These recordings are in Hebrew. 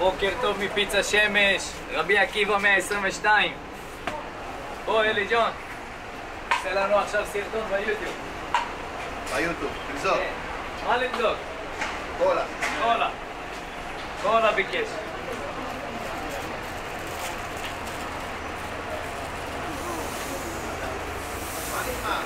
בוקר טוב מפיצה שמש, רבי עקיבא 122. בוא אלי ג'ון, עושה לנו עכשיו סרטון ביוטיוב. ביוטיוב, תמזור. מה לבדוק? קולה. קולה. קולה ביקש. מה נשמע?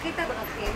קחי את הדרכים.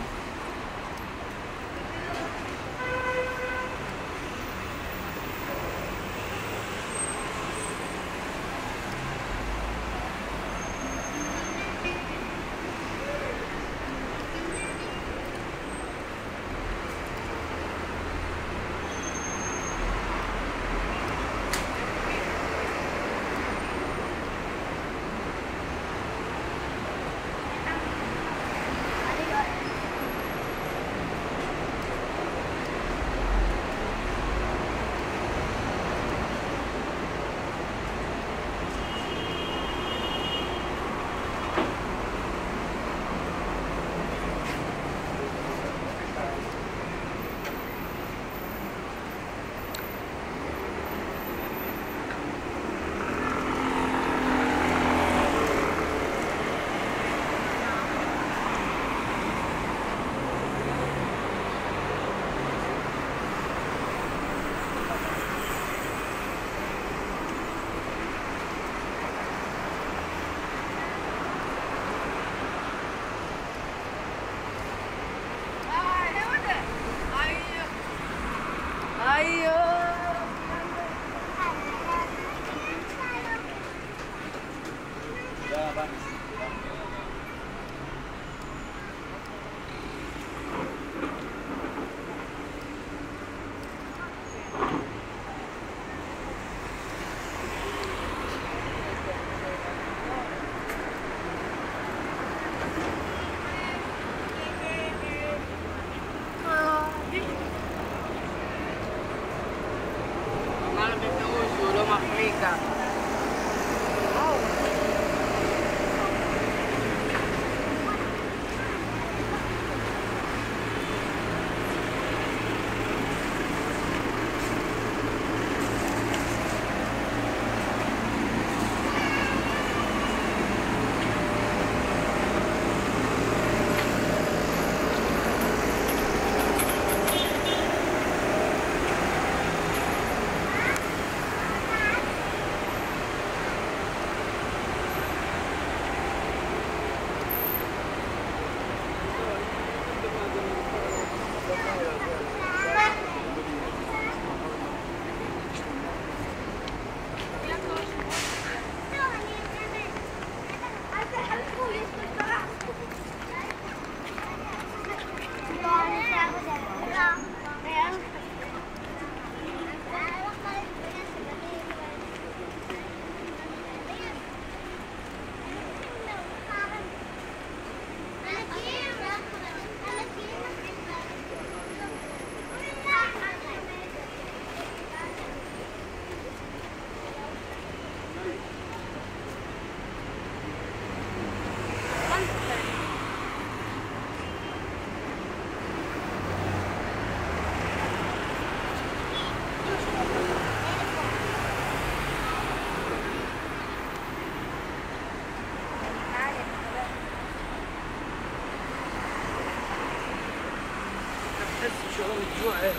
تحس شعور الجوع هذا.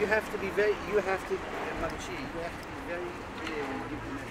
You have to be very, you have to be very clear when you do that.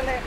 excellent.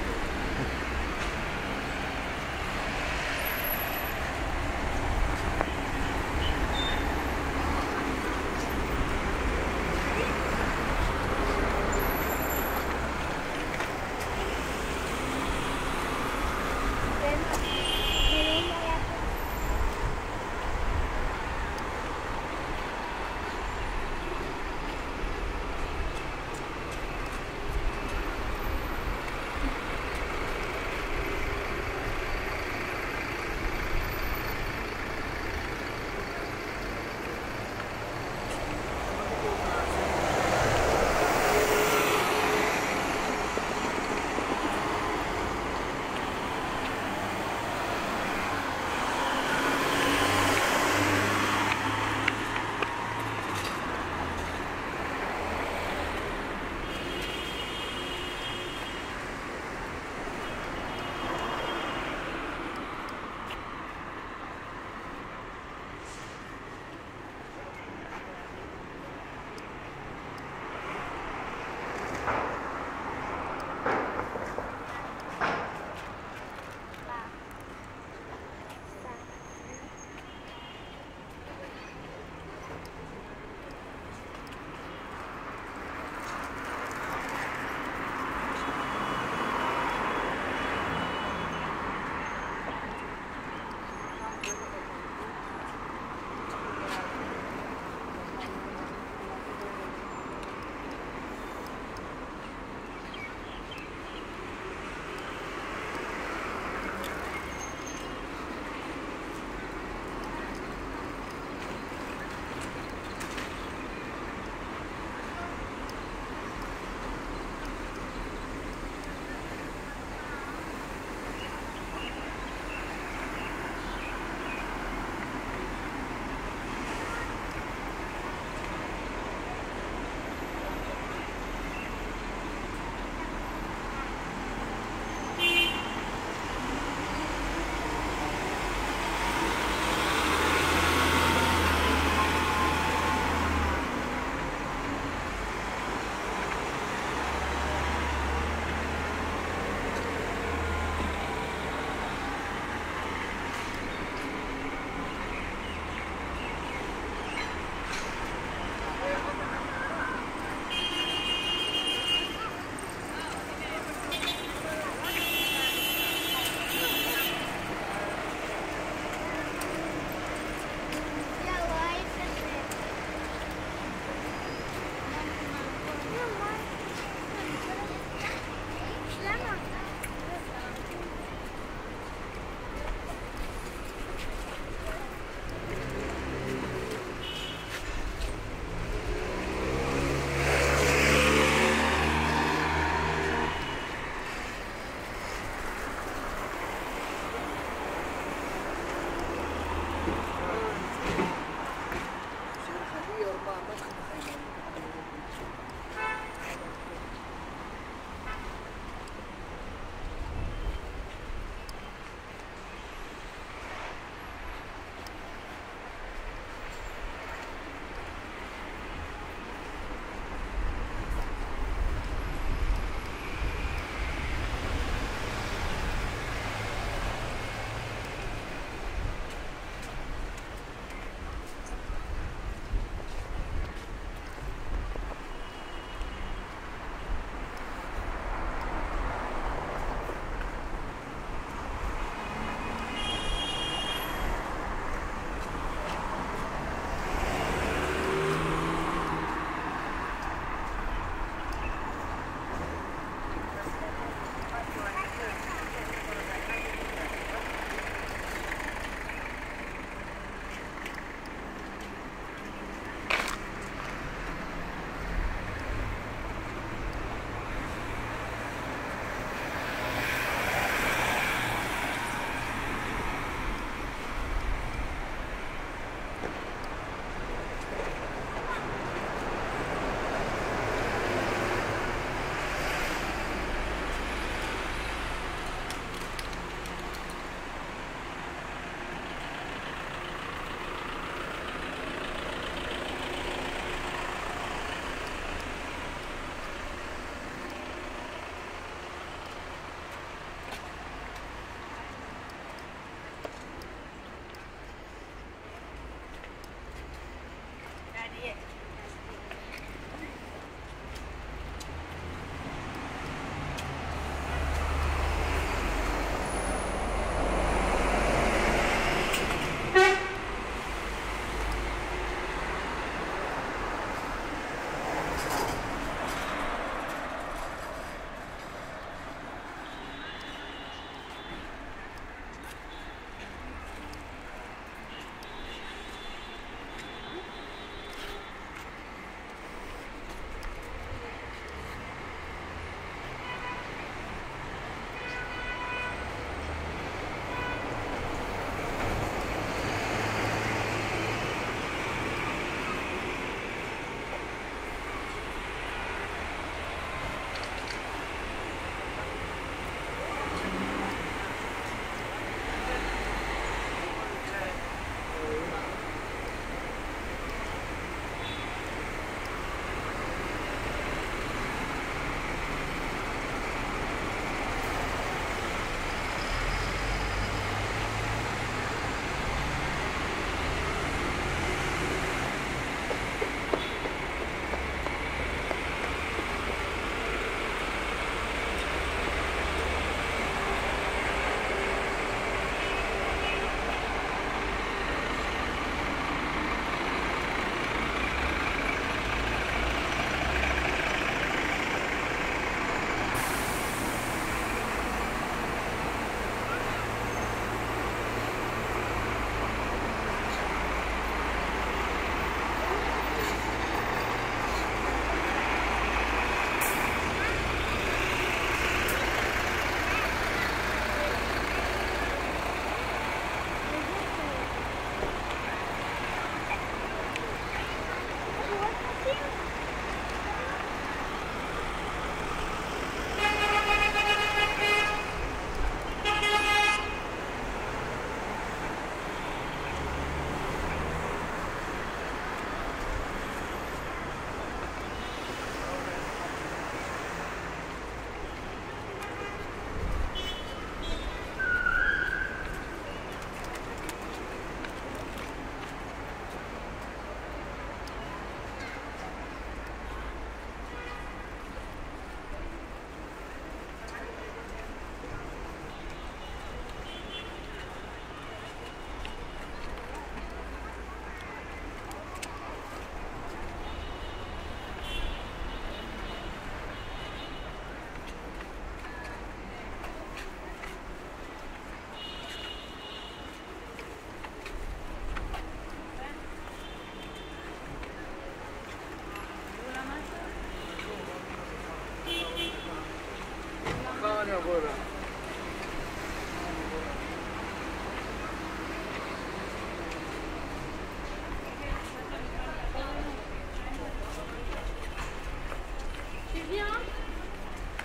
Tu viens?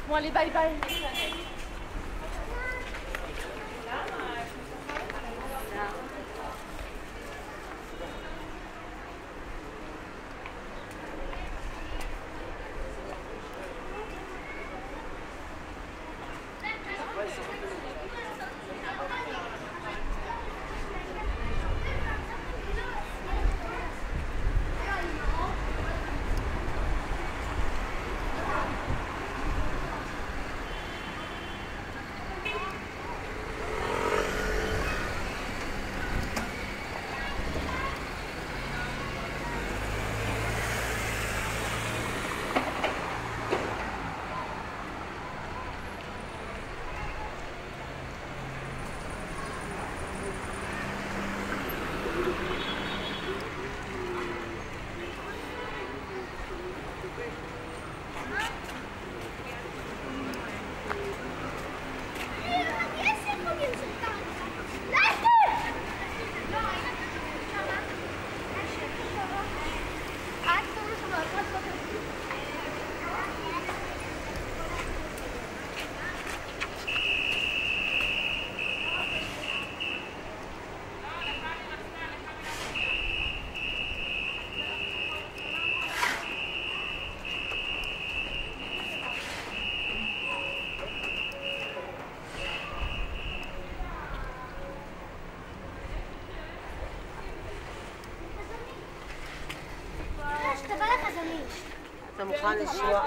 Bon, allez, bye bye. אתה מוכן לשמוע?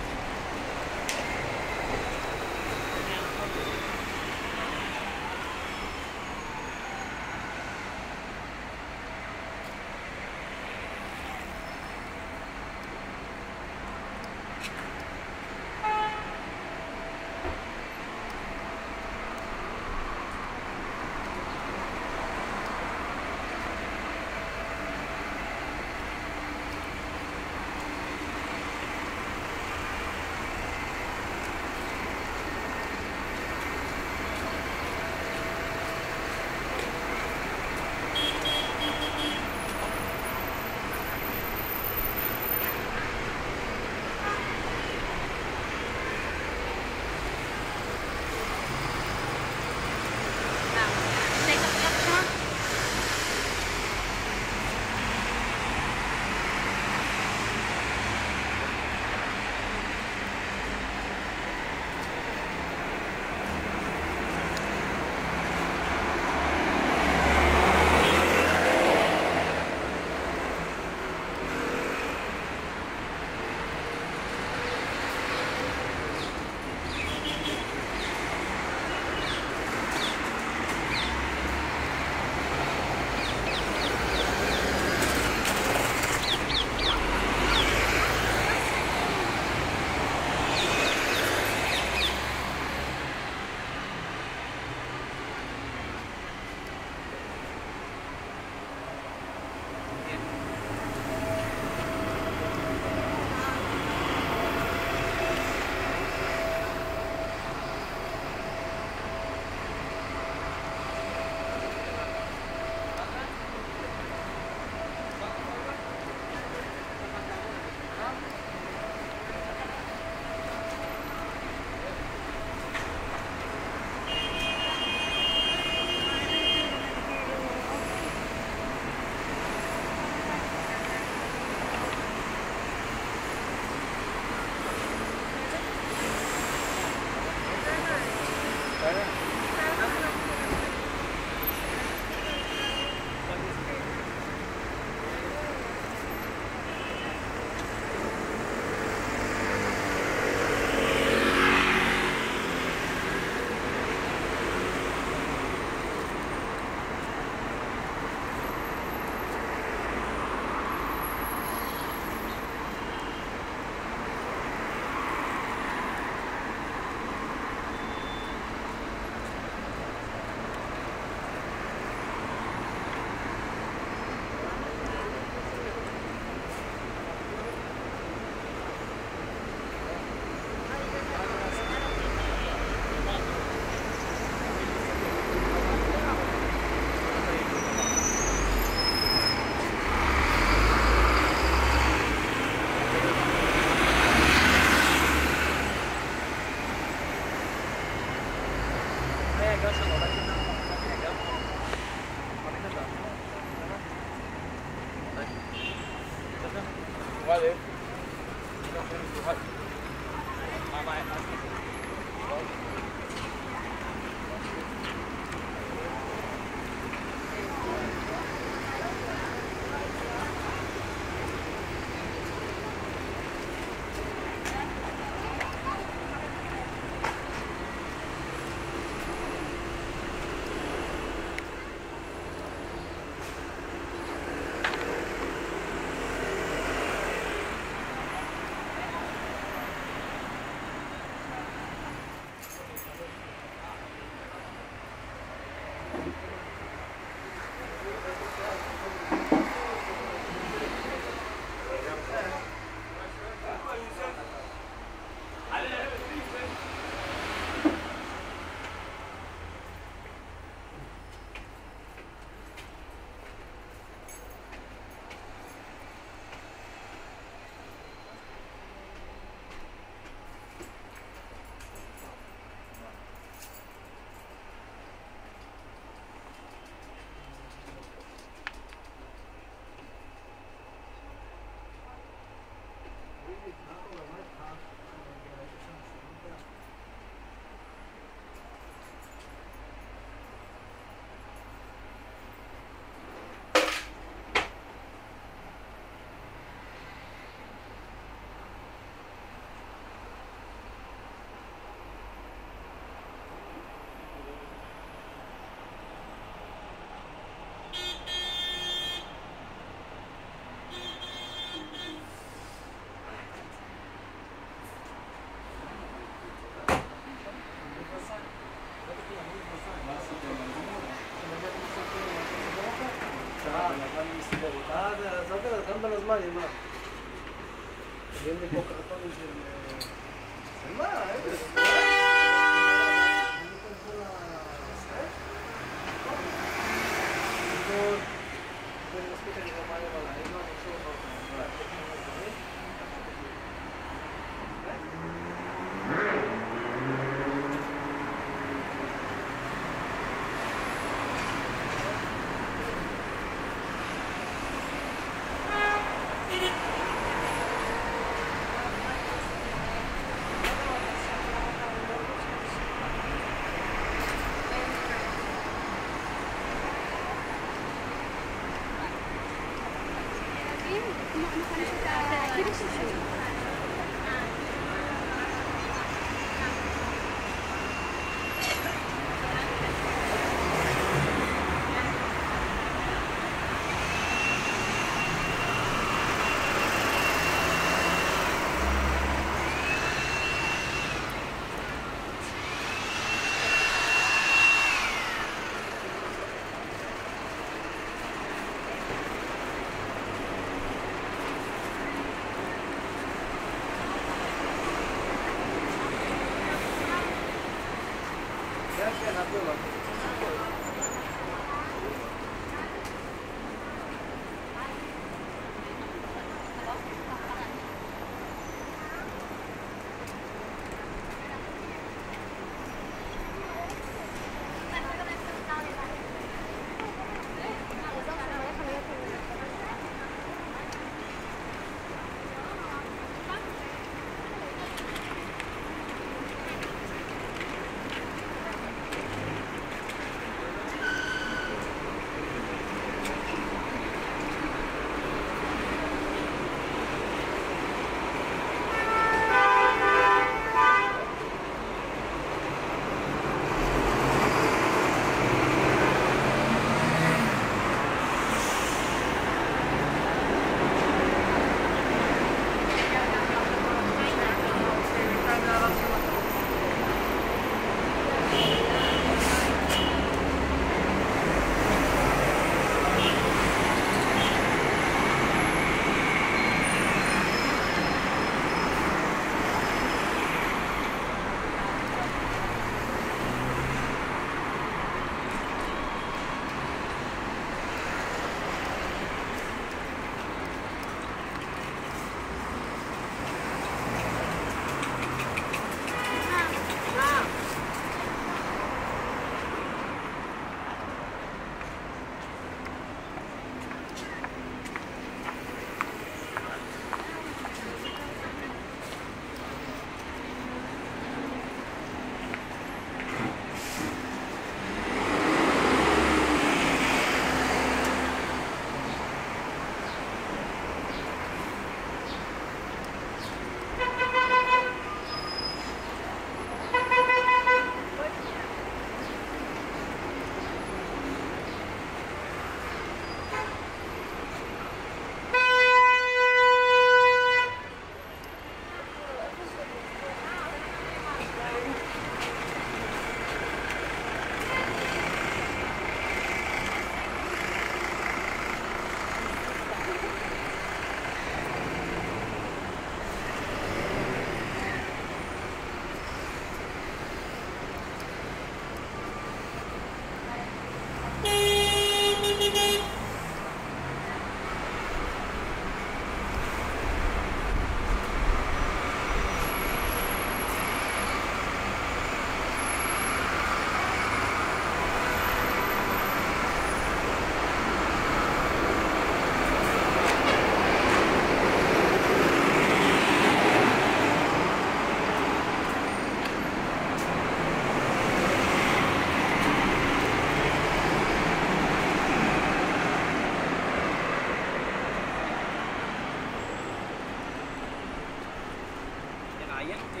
caliente.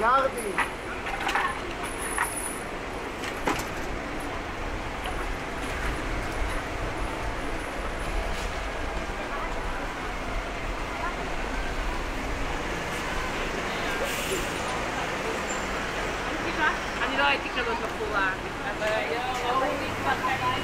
גרדי. אני לא הייתי כזאת בחורה, אבל היום ראוי להתפרחן.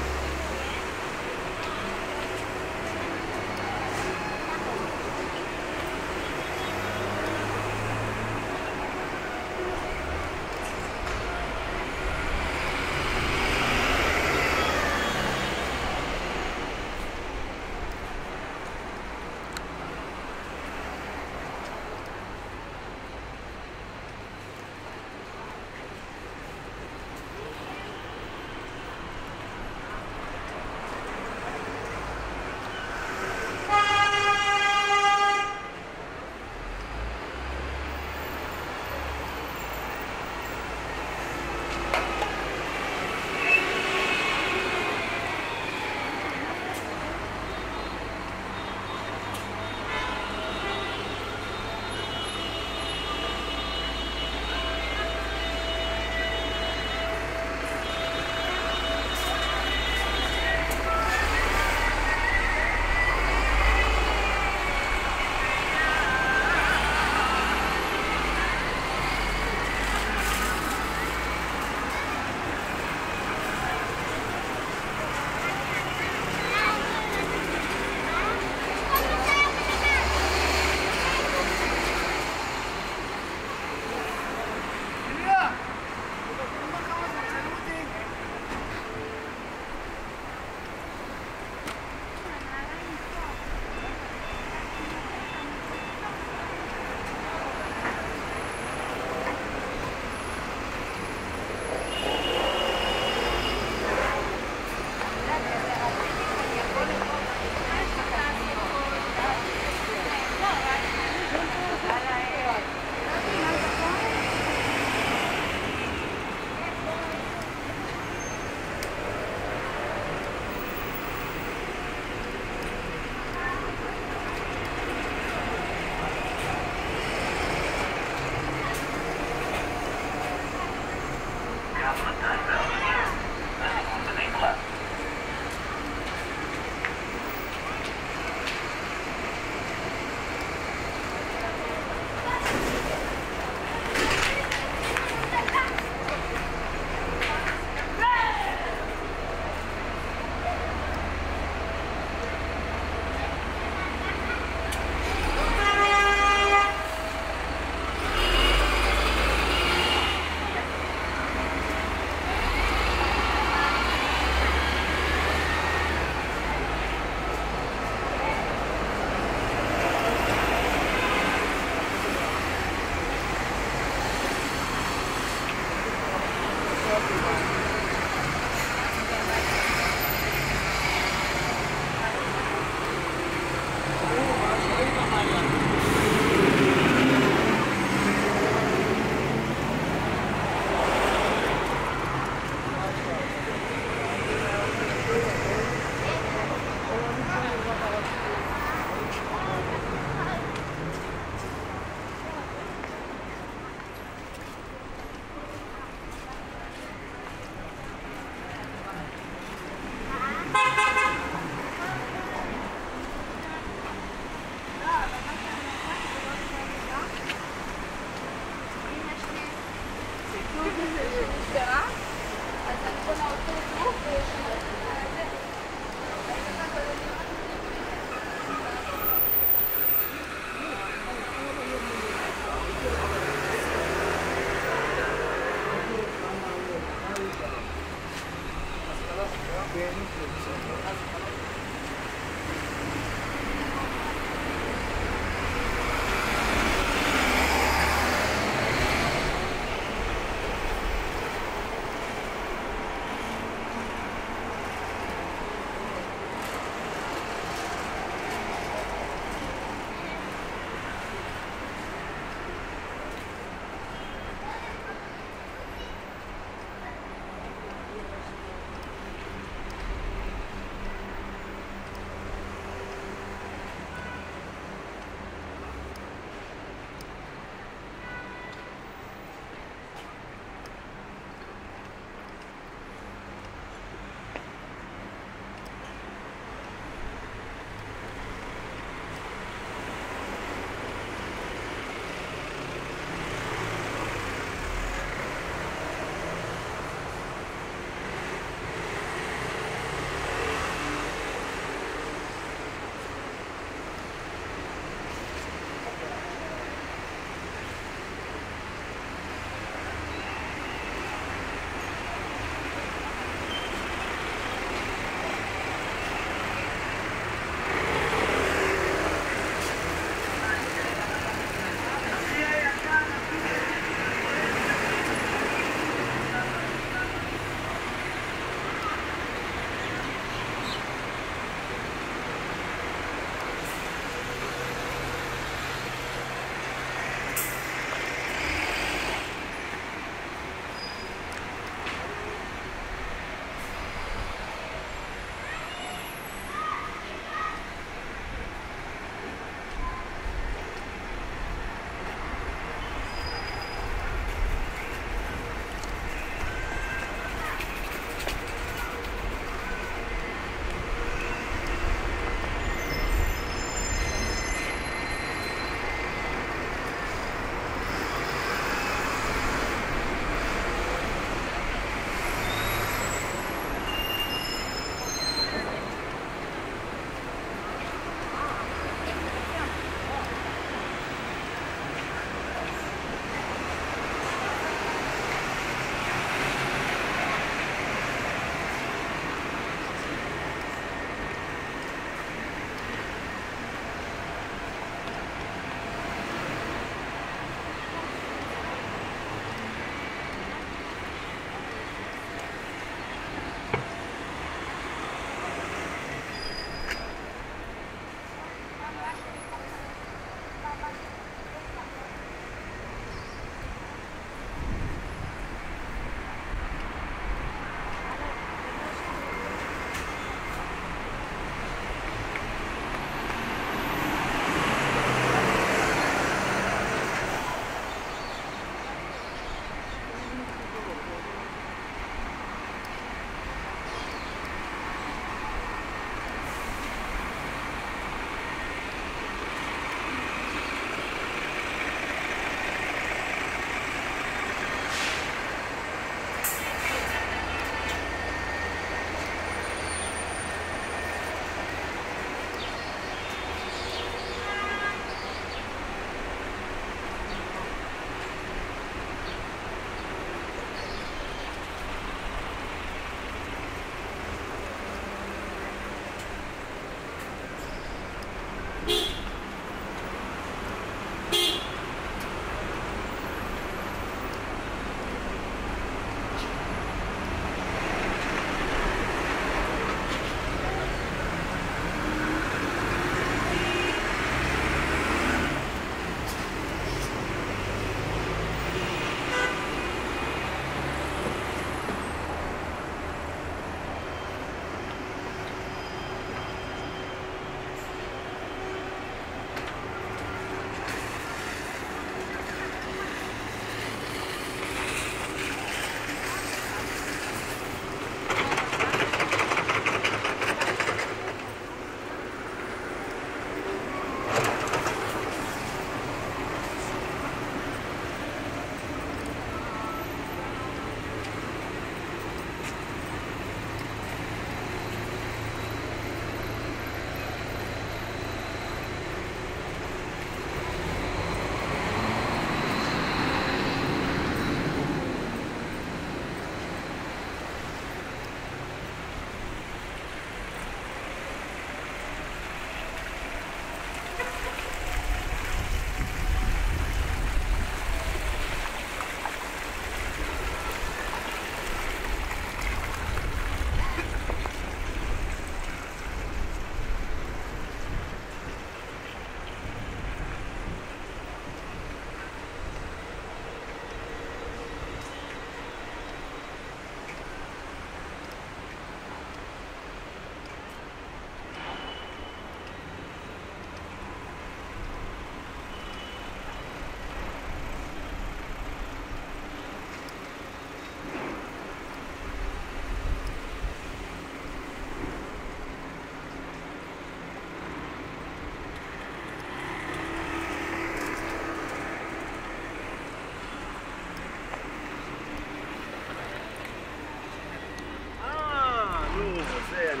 הזה, אני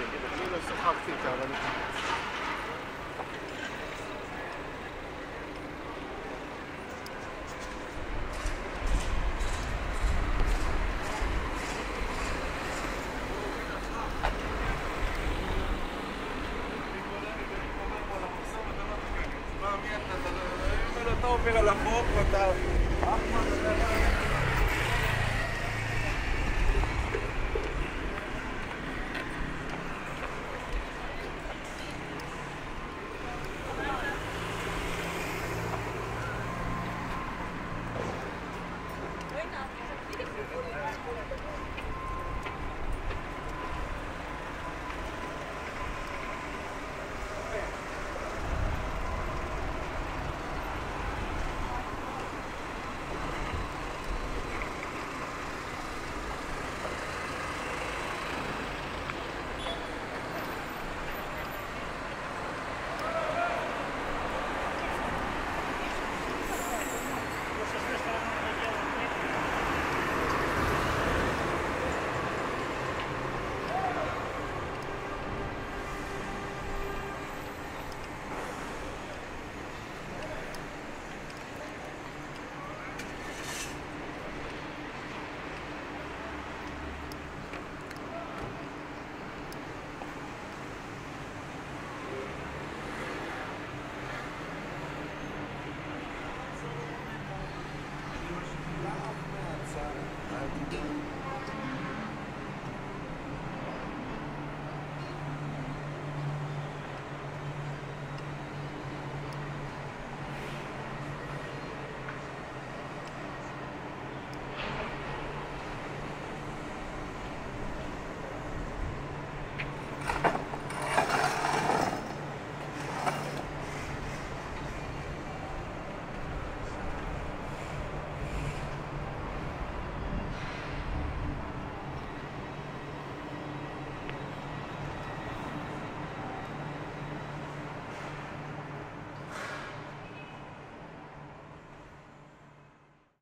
לא שוחחתי איתה, אבל... אתה עובר על החוק ואתה...